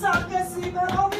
Sabe que si me lo